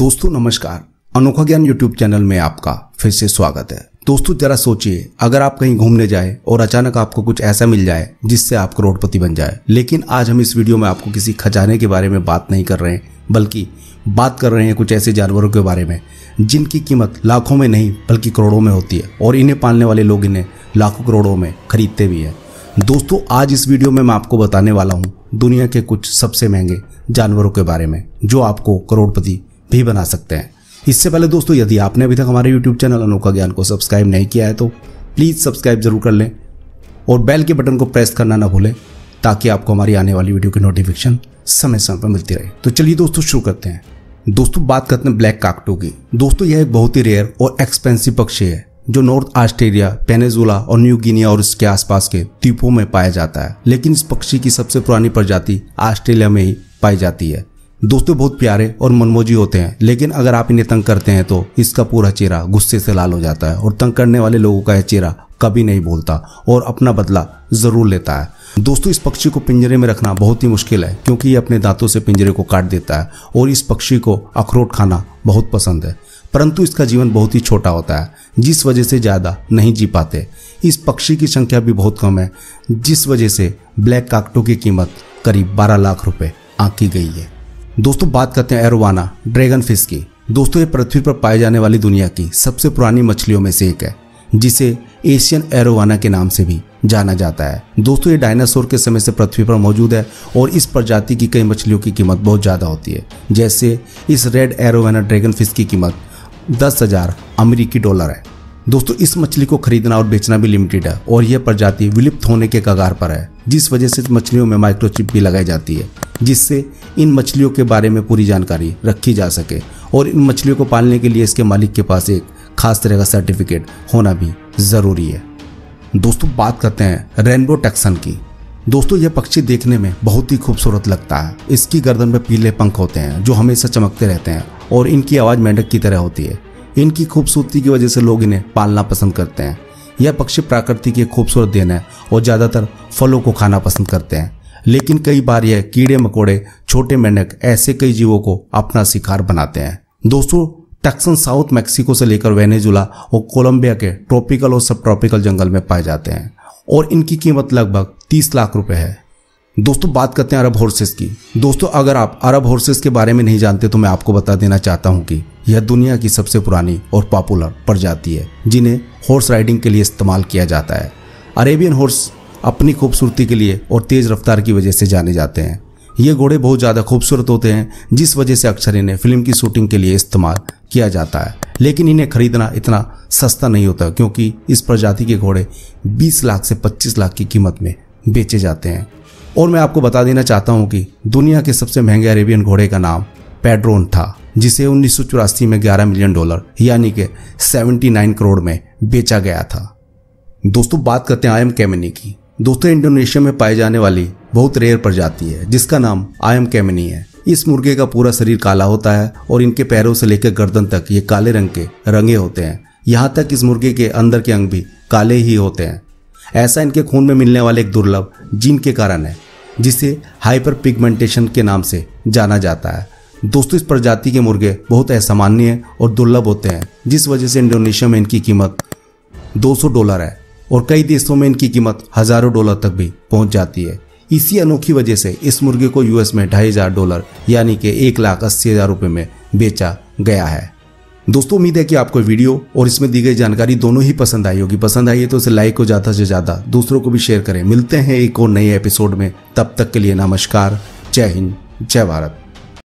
दोस्तों नमस्कार, अनोखा ज्ञान यूट्यूब चैनल में आपका फिर से स्वागत है। दोस्तों जरा सोचिए, अगर आप कहीं घूमने जाए और अचानक आपको कुछ ऐसा मिल जाए जिससे आप करोड़पति बन जाए। लेकिन आज हम इस वीडियो में आपको किसी खजाने के बारे में बात नहीं कर रहे हैं, बल्कि बात कर रहे हैं कुछ ऐसे जानवरों के बारे में जिनकी कीमत लाखों में नहीं बल्कि करोड़ों में होती है और इन्हें पालने वाले लोग इन्हें लाखों करोड़ों में खरीदते भी हैं। दोस्तों आज इस वीडियो में मैं आपको बताने वाला हूँ दुनिया के कुछ सबसे महंगे जानवरों के बारे में जो आपको करोड़पति भी बना सकते हैं। इससे पहले दोस्तों, यदि आपने अभी तक हमारे YouTube चैनल अनोखा ज्ञान को सब्सक्राइब नहीं किया है तो प्लीज़ सब्सक्राइब जरूर कर लें और बेल के बटन को प्रेस करना ना भूलें ताकि आपको हमारी आने वाली वीडियो की नोटिफिकेशन समय समय पर मिलती रहे। तो चलिए दोस्तों शुरू करते हैं। दोस्तों बात करते हैं ब्लैक काकटो की। दोस्तों यह एक बहुत ही रेयर और एक्सपेंसिव पक्षी है जो नॉर्थ ऑस्ट्रेलिया, पेनिनसुला और न्यू गिनी और इसके आसपास के द्वीपों में पाया जाता है। लेकिन इस पक्षी की सबसे पुरानी प्रजाति ऑस्ट्रेलिया में ही पाई जाती है। दोस्तों बहुत प्यारे और मनमोजी होते हैं, लेकिन अगर आप इन्हें तंग करते हैं तो इसका पूरा चेहरा गुस्से से लाल हो जाता है और तंग करने वाले लोगों का यह चेहरा कभी नहीं बोलता और अपना बदला जरूर लेता है। दोस्तों इस पक्षी को पिंजरे में रखना बहुत ही मुश्किल है क्योंकि ये अपने दांतों से पिंजरे को काट देता है और इस पक्षी को अखरोट खाना बहुत पसंद है, परंतु इसका जीवन बहुत ही छोटा होता है जिस वजह से ज़्यादा नहीं जी पाते। इस पक्षी की संख्या भी बहुत कम है जिस वजह से ब्लैक काकटो की कीमत करीब 12 लाख रुपए आंकी गई है। दोस्तों बात करते हैं एरोवाना ड्रैगन फिश की। दोस्तों ये पृथ्वी पर पाई जाने वाली दुनिया की सबसे पुरानी मछलियों में से एक है जिसे एशियन एरोवाना के नाम से भी जाना जाता है। दोस्तों ये डायनासोर के समय से पृथ्वी पर मौजूद है और इस प्रजाति की कई मछलियों की कीमत बहुत ज़्यादा होती है। जैसे इस रेड एरोवाना ड्रैगन फिश की कीमत 10,000 अमेरिकी डॉलर है। दोस्तों इस मछली को खरीदना और बेचना भी लिमिटेड है और यह प्रजाति विलुप्त होने के कगार पर है जिस वजह से मछलियों में माइक्रोचिप भी लगाई जाती है जिससे इन मछलियों के बारे में पूरी जानकारी रखी जा सके और इन मछलियों को पालने के लिए इसके मालिक के पास एक खास तरह का सर्टिफिकेट होना भी ज़रूरी है। दोस्तों बात करते हैं रेनबो टैक्सन की। दोस्तों यह पक्षी देखने में बहुत ही खूबसूरत लगता है। इसकी गर्दन में पीले पंख होते हैं जो हमेशा चमकते रहते हैं और इनकी आवाज़ मेंढक की तरह होती है। इनकी खूबसूरती की वजह से लोग इन्हें पालना पसंद करते हैं। यह पक्षी प्रकृति की खूबसूरत देन है और ज़्यादातर फलों को खाना पसंद करते हैं, लेकिन कई बार यह कीड़े मकोड़े, छोटे मेंढक ऐसे कई जीवों को अपना शिकार बनाते हैं। दोस्तों टैक्सन साउथ मैक्सिको से लेकर वेनेजुला और कोलंबिया के ट्रॉपिकल और सब ट्रॉपिकल जंगल में पाए जाते हैं और इनकी कीमत लगभग 30 लाख रुपए है। दोस्तों बात करते हैं अरब हॉर्सेस की। दोस्तों अगर आप अरब हॉर्सेस के बारे में नहीं जानते तो मैं आपको बता देना चाहता हूं कि यह दुनिया की सबसे पुरानी और पॉपुलर प्रजाति है जिन्हें हॉर्स राइडिंग के लिए इस्तेमाल किया जाता है। अरेबियन हॉर्स अपनी खूबसूरती के लिए और तेज़ रफ्तार की वजह से जाने जाते हैं। ये घोड़े बहुत ज़्यादा खूबसूरत होते हैं जिस वजह से अक्सर इन्हें फिल्म की शूटिंग के लिए इस्तेमाल किया जाता है, लेकिन इन्हें खरीदना इतना सस्ता नहीं होता क्योंकि इस प्रजाति के घोड़े 20 लाख से 25 लाख की कीमत में बेचे जाते हैं। और मैं आपको बता देना चाहता हूं कि दुनिया के सबसे महंगे अरेबियन घोड़े का नाम पेड्रोन था जिसे 1984 में 11 मिलियन डॉलर यानी कि 79 करोड़ में बेचा गया था। दोस्तों बात करते हैं आयम कैमानी की। दोस्तों इंडोनेशिया में पाई जाने वाली बहुत रेयर प्रजाति है जिसका नाम आयम कैमानी है। इस मुर्गे का पूरा शरीर काला होता है और इनके पैरों से लेकर गर्दन तक ये काले रंग के रंगे होते हैं। यहाँ तक इस मुर्गे के अंदर के अंग भी काले ही होते हैं। ऐसा इनके खून में मिलने वाले एक दुर्लभ जीन के कारण है जिसे हाइपरपिगमेंटेशन के नाम से जाना जाता है। दोस्तों इस प्रजाति के मुर्गे बहुत असामान्य और दुर्लभ होते हैं जिस वजह से इंडोनेशिया में इनकी कीमत 200 डॉलर है और कई देशों में इनकी कीमत हज़ारों डॉलर तक भी पहुँच जाती है। इसी अनोखी वजह से इस मुर्गे को यूएस में 2500 डॉलर यानी कि 1,80,000 रुपये में बेचा गया है। दोस्तों उम्मीद है कि आपको वीडियो और इसमें दी गई जानकारी दोनों ही पसंद आई होगी। पसंद आई है तो इसे लाइक को ज़्यादा से ज़्यादा दूसरों को भी शेयर करें। मिलते हैं एक और नए एपिसोड में, तब तक के लिए नमस्कार, जय हिंद, जय भारत।